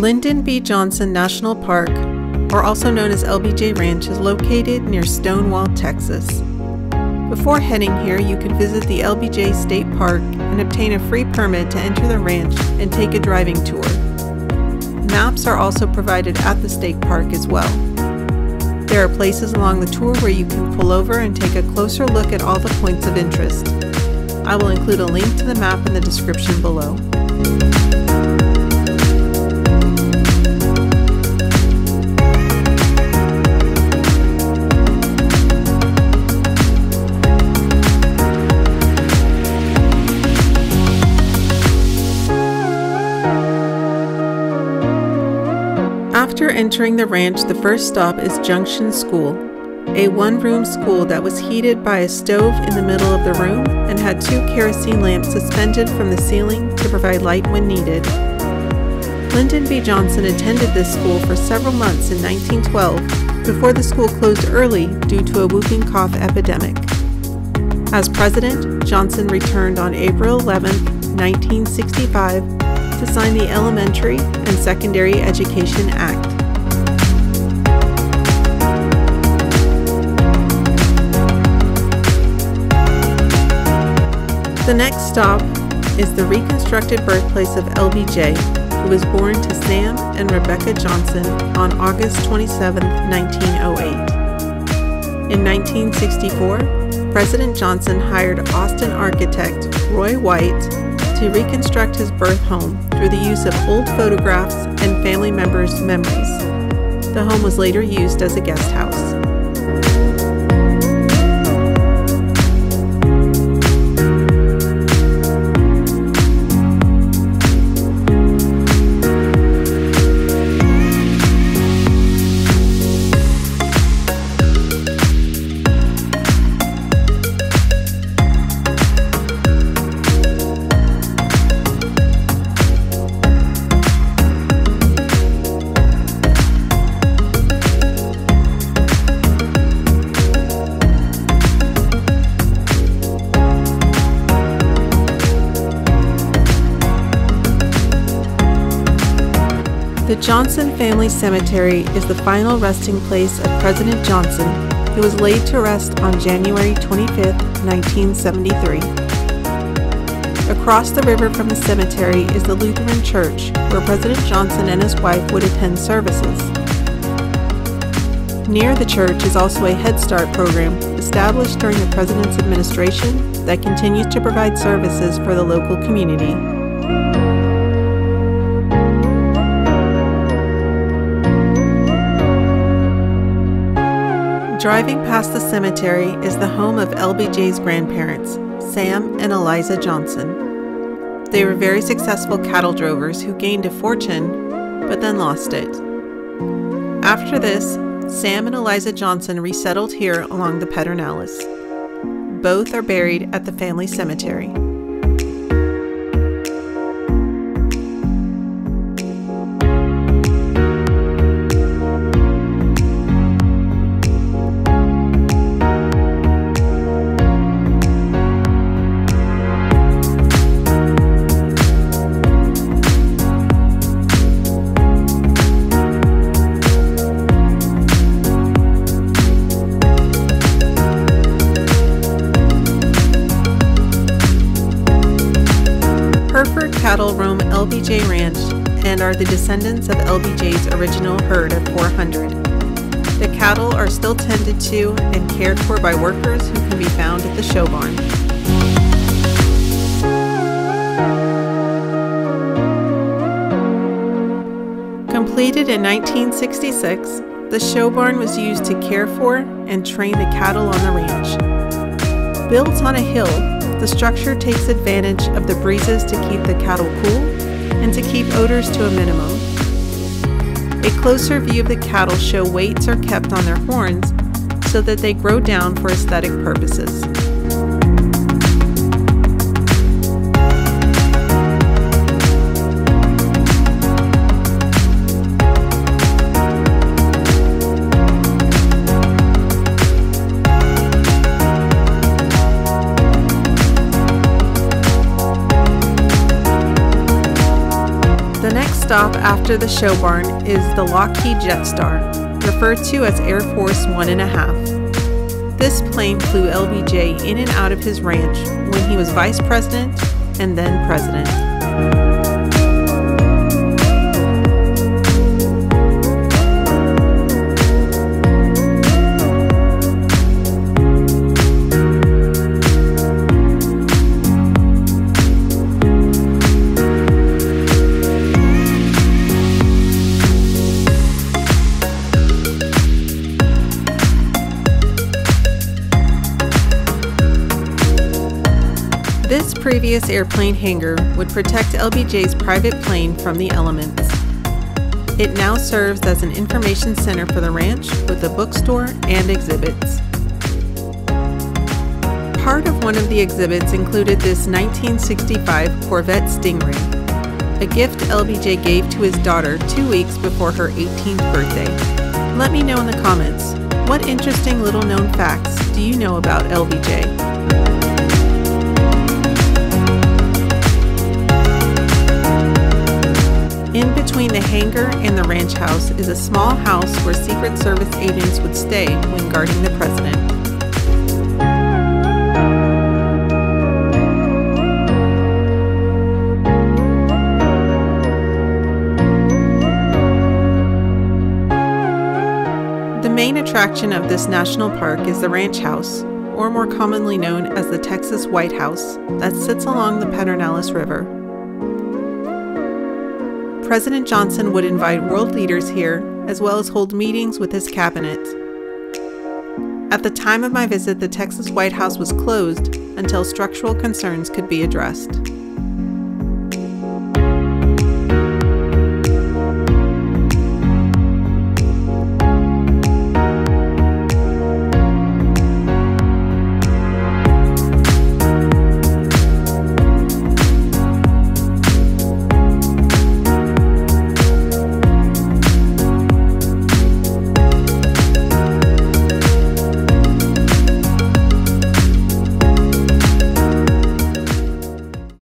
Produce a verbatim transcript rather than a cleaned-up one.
Lyndon B. Johnson National Park, or also known as L B J Ranch, is located near Stonewall, Texas. Before heading here, you can visit the L B J State Park and obtain a free permit to enter the ranch and take a driving tour. Maps are also provided at the state park as well. There are places along the tour where you can pull over and take a closer look at all the points of interest. I will include a link to the map in the description below. After entering the ranch, the first stop is Junction School, a one-room school that was heated by a stove in the middle of the room and had two kerosene lamps suspended from the ceiling to provide light when needed. Lyndon B. Johnson attended this school for several months in nineteen twelve before the school closed early due to a whooping cough epidemic. As president, Johnson returned on April eleventh, nineteen sixty-five, to sign the Elementary and Secondary Education Act. The next stop is the reconstructed birthplace of L B J, who was born to Sam and Rebecca Johnson on August twenty-seventh, nineteen oh eight. In nineteen sixty-four, President Johnson hired Austin architect Roy White to reconstruct his birth home through the use of old photographs and family members' memories. The home was later used as a guest house. The Johnson Family Cemetery is the final resting place of President Johnson, who was laid to rest on January twenty-fifth, nineteen seventy-three. Across the river from the cemetery is the Lutheran Church, where President Johnson and his wife would attend services. Near the church is also a Head Start program established during the president's administration that continues to provide services for the local community. Driving past the cemetery is the home of L B J's grandparents, Sam and Eliza Johnson. They were very successful cattle drovers who gained a fortune, but then lost it. After this, Sam and Eliza Johnson resettled here along the Pedernales. Both are buried at the family cemetery. Cattle roam L B J Ranch and are the descendants of L B J's original herd of four hundred. The cattle are still tended to and cared for by workers who can be found at the show barn. Completed in nineteen sixty-six, the show barn was used to care for and train the cattle on the ranch. Built on a hill, the structure takes advantage of the breezes to keep the cattle cool and to keep odors to a minimum. A closer view of the cattle show weights are kept on their horns so that they grow down for aesthetic purposes. The next stop after the show barn is the Lockheed Jetstar, referred to as Air Force One-and-a-half. This plane flew L B J in and out of his ranch when he was vice president and then president. This previous airplane hangar would protect L B J's private plane from the elements. It now serves as an information center for the ranch with a bookstore and exhibits. Part of one of the exhibits included this nineteen sixty-five Corvette Stingray, a gift L B J gave to his daughter two weeks before her eighteenth birthday. Let me know in the comments, what interesting little known facts do you know about L B J? In between the hangar and the ranch house is a small house where Secret Service agents would stay when guarding the president. The main attraction of this national park is the ranch house, or more commonly known as the Texas White House, that sits along the Pedernales River. President Johnson would invite world leaders here, as well as hold meetings with his cabinet. At the time of my visit, the Texas White House was closed until structural concerns could be addressed.